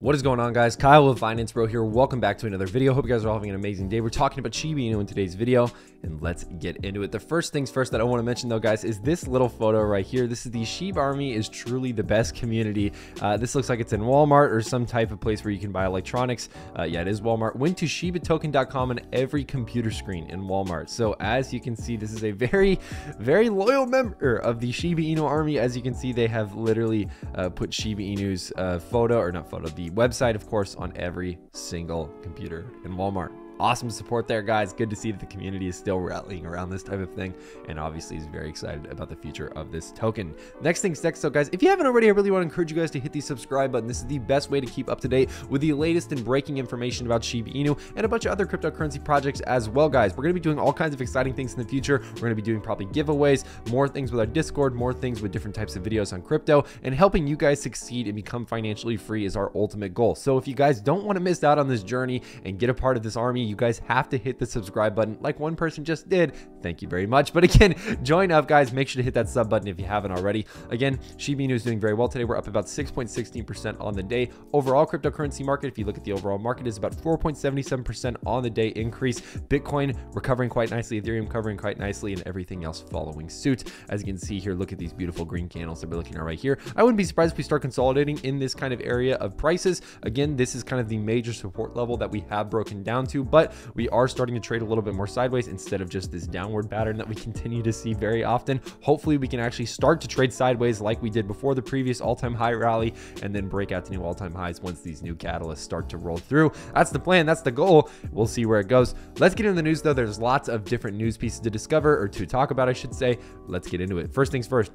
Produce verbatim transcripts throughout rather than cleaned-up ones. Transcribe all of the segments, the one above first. What is going on, guys? Kyle with Finance Bro here. Welcome back to another video. Hope you guys are all having an amazing day. We're talking about Shiba Inu in today's video, and let's get into it. The first things first that I want to mention, though, guys, is this little photo right here. This is the Shiba Army is truly the best community. Uh, this looks like it's in Walmart or some type of place where you can buy electronics. Uh, yeah, it is Walmart. Went to shiba token dot com on every computer screen in Walmart. So as you can see, this is a very, very loyal member of the Shiba Inu Army. As you can see, they have literally uh, put Shiba Inu's uh, photo, or not photo, the website, of course, on every single computer in Walmart. Awesome support there, guys. Good to see that the community is still rallying around this type of thing, and obviously is very excited about the future of this token. Next things next, so guys, if you haven't already, I really want to encourage you guys to hit the subscribe button. This is the best way to keep up to date with the latest and breaking information about Shiba Inu and a bunch of other cryptocurrency projects as well, guys. We're going to be doing all kinds of exciting things in the future. We're going to be doing probably giveaways, more things with our Discord, more things with different types of videos on crypto, and helping you guys succeed and become financially free is our ultimate goal. So if you guys don't want to miss out on this journey and get a part of this army, you guys have to hit the subscribe button like one person just did. Thank you very much. But again, join up, guys. Make sure to hit that sub button if you haven't already. Again, Shiba Inu is doing very well today. We're up about six point one six percent on the day. Overall cryptocurrency market, if you look at the overall market, is about four point seven seven percent on the day increase. Bitcoin recovering quite nicely, Ethereum covering quite nicely, and everything else following suit. As you can see here, look at these beautiful green candles that we're looking at right here. I wouldn't be surprised if we start consolidating in this kind of area of prices. Again, this is kind of the major support level that we have broken down to, but we are starting to trade a little bit more sideways instead of just this downward pattern that we continue to see very often. Hopefully we can actually start to trade sideways like we did before the previous all-time high rally, and then break out to new all-time highs once these new catalysts start to roll through. That's the plan, that's the goal. We'll see where it goes. Let's get into the news, though. There's lots of different news pieces to discover, or to talk about, I should say. Let's get into it. First things first.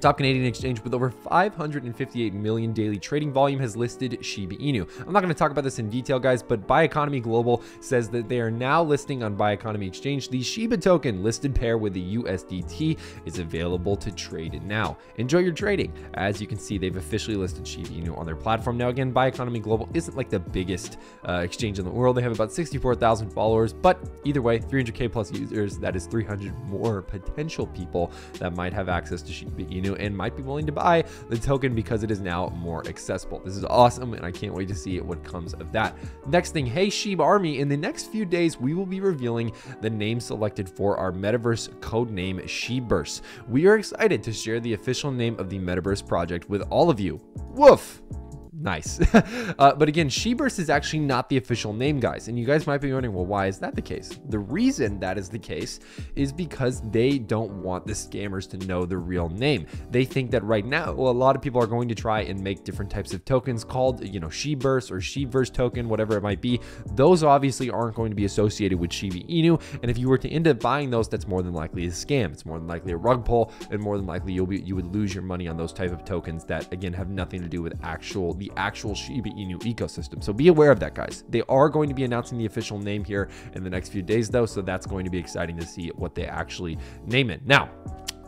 Top Canadian exchange with over five hundred fifty-eight million daily trading volume has listed Shiba Inu. I'm not going to talk about this in detail, guys, but Biconomy Global says that they are now listing on Biconomy Exchange the Shiba token listed pair with the U S D T is available to trade now. Enjoy your trading. As you can see, they've officially listed Shiba Inu on their platform. Now, again, Biconomy Global isn't like the biggest uh, exchange in the world. They have about sixty-four thousand followers, but either way, three hundred K plus users, that is three hundred more potential people that might have access to Shiba Inu and might be willing to buy the token because it is now more accessible. This is awesome, and I can't wait to see what comes of that. Next thing, hey Shiba Army, in the next few days we will be revealing the name selected for our metaverse codename Shiburst. We are excited to share the official name of the metaverse project with all of you. Woof. Nice. uh, but again, Shiburst is actually not the official name, guys. And you guys might be wondering, well, why is that the case? The reason that is the case is because they don't want the scammers to know the real name. They think that right now, well, a lot of people are going to try and make different types of tokens called, you know, Shiburst or Shiverse token, whatever it might be. Those obviously aren't going to be associated with Shiba Inu. And if you were to end up buying those, that's more than likely a scam. It's more than likely a rug pull, and more than likely you'll be, you would lose your money on those type of tokens that, again, have nothing to do with actual, the actual Shiba Inu ecosystem. So be aware of that, guys. They are going to be announcing the official name here in the next few days, though, so that's going to be exciting to see what they actually name it. Now,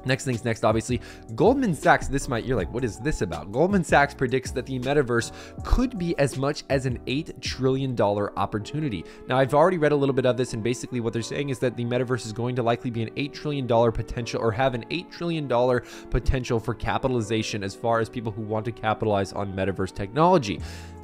next things next, obviously, Goldman Sachs, this might, you're like, what is this about? Goldman Sachs predicts that the metaverse could be as much as an eight trillion dollar opportunity. Now, I've already read a little bit of this, and basically what they're saying is that the metaverse is going to likely be an eight trillion dollar potential, or have an eight trillion dollar potential for capitalization as far as people who want to capitalize on metaverse technology.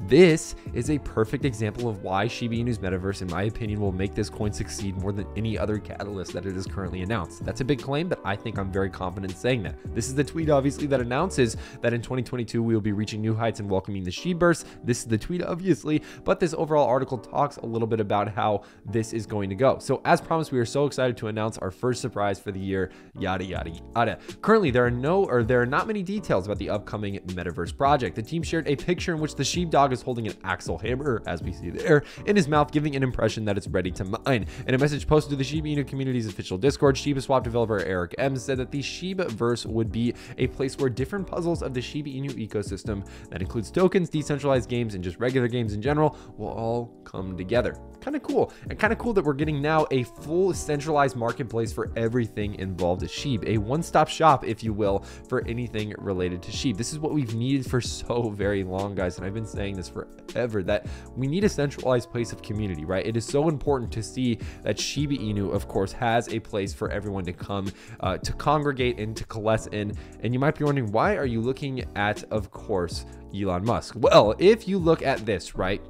This is a perfect example of why Shiba Inu's metaverse, in my opinion, will make this coin succeed more than any other catalyst that it is currently announced. That's a big claim, but I think I'm very confident saying that. This is the tweet, obviously, that announces that in twenty twenty-two we will be reaching new heights and welcoming the Shiburst. This is the tweet, obviously, but this overall article talks a little bit about how this is going to go. So as promised, we are so excited to announce our first surprise for the year, yada yada yada. Currently, there are no or there are not many details about the upcoming metaverse project. The team shared a picture in which the sheepdog is holding an axle hammer, as we see there, in his mouth, giving an impression that it's ready to mine. In a message posted to the Shiba Inu community's official Discord, ShibaSwap developer Eric M said that the Shibaverse would be a place where different puzzles of the Shiba Inu ecosystem, that includes tokens, decentralized games, and just regular games in general, will all come together. Kind of cool, and kind of cool that we're getting now a full centralized marketplace for everything involved with Shiba, a one-stop shop, if you will, for anything related to Shiba. This is what we've needed for so very long, guys, and I've been saying this this forever, that we need a centralized place of community, right? It is so important to see that Shiba Inu, of course, has a place for everyone to come uh, to congregate and to coalesce in. And you might be wondering, why are you looking at, of course, Elon Musk? Well, if you look at this, right,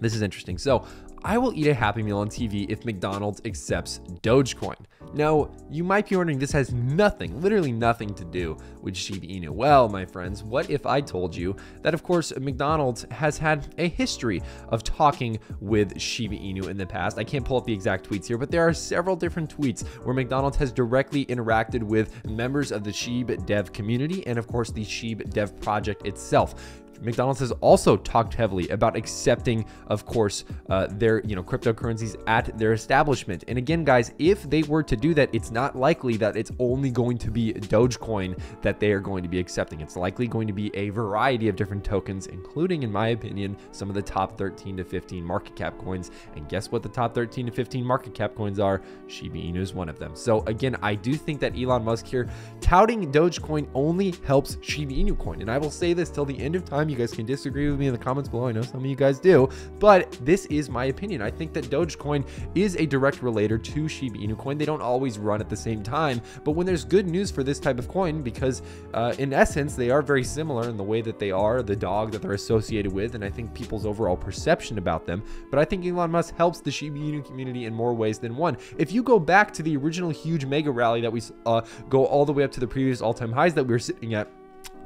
this is interesting. So I will eat a Happy Meal on T V if McDonald's accepts Dogecoin. Now, you might be wondering, this has nothing, literally nothing to do with Shiba Inu. Well, my friends, what if I told you that, of course, McDonald's has had a history of talking with Shiba Inu in the past? I can't pull up the exact tweets here, but there are several different tweets where McDonald's has directly interacted with members of the S H I B dev community and, of course, the S H I B dev project itself. McDonald's has also talked heavily about accepting, of course, uh, their, you know, cryptocurrencies at their establishment. And again, guys, if they were to do that, it's not likely that it's only going to be Dogecoin that they are going to be accepting. It's likely going to be a variety of different tokens, including, in my opinion, some of the top thirteen to fifteen market cap coins. And guess what the top thirteen to fifteen market cap coins are? Shiba Inu is one of them. So again, I do think that Elon Musk here touting Dogecoin only helps Shiba Inu coin. And I will say this till the end of time. You guys can disagree with me in the comments below. I know some of you guys do, but this is my opinion. I think that Dogecoin is a direct relator to Shiba Inu coin. They don't always run at the same time, but when there's good news for this type of coin, because uh, in essence, they are very similar in the way that they are, the dog that they're associated with, and I think people's overall perception about them. But I think Elon Musk helps the Shiba Inu community in more ways than one. If you go back to the original huge mega rally that we uh, go all the way up to the previous all-time highs that we were sitting at,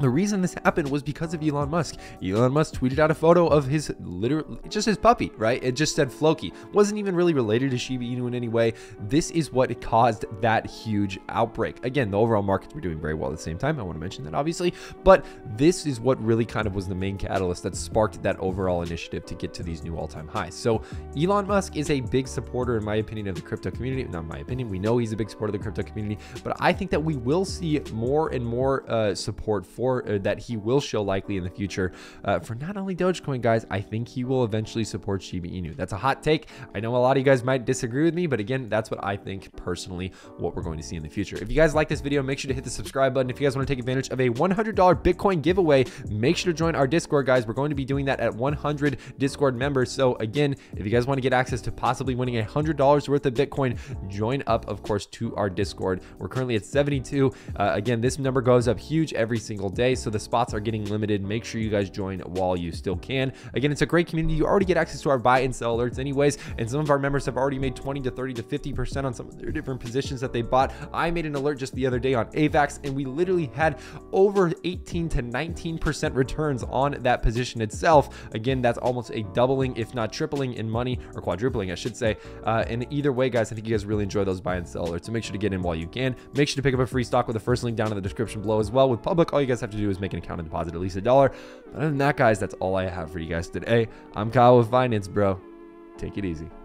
the reason this happened was because of Elon Musk. Elon Musk tweeted out a photo of his, literally, just his puppy, right? It just said Floki. Wasn't even really related to Shiba Inu in any way. This is what caused that huge outbreak. Again, the overall markets were doing very well at the same time. I want to mention that, obviously. But this is what really kind of was the main catalyst that sparked that overall initiative to get to these new all-time highs. So Elon Musk is a big supporter, in my opinion, of the crypto community. Not my opinion. We know he's a big supporter of the crypto community. But I think that we will see more and more uh, support for Or, or that he will show likely in the future uh, for not only Dogecoin, guys. I think he will eventually support Shiba Inu. That's a hot take. I know a lot of you guys might disagree with me, but again, that's what I think personally what we're going to see in the future. If you guys like this video, make sure to hit the subscribe button. If you guys want to take advantage of a one hundred dollar Bitcoin giveaway, make sure to join our Discord, guys. We're going to be doing that at one hundred Discord members. So again, if you guys want to get access to possibly winning one hundred dollars worth of Bitcoin, join up, of course, to our Discord. We're currently at seventy-two. Uh, again, this number goes up huge every single day. day so the spots are getting limited. Make sure you guys join while you still can. Again, it's a great community. You already get access to our buy and sell alerts anyways, and some of our members have already made twenty to thirty to fifty percent on some of their different positions that they bought. I made an alert just the other day on A VAX, and we literally had over eighteen to nineteen percent returns on that position itself. Again, that's almost a doubling, if not tripling in money, or quadrupling, I should say. Uh, and either way, guys, I think you guys really enjoy those buy and sell alerts, so make sure to get in while you can. Make sure to pick up a free stock with the first link down in the description below as well. With Public, all you guys have to do is make an account and deposit at least a dollar. But other than that, guys, that's all I have for you guys today. I'm Kyle with Finance Bro. Take it easy.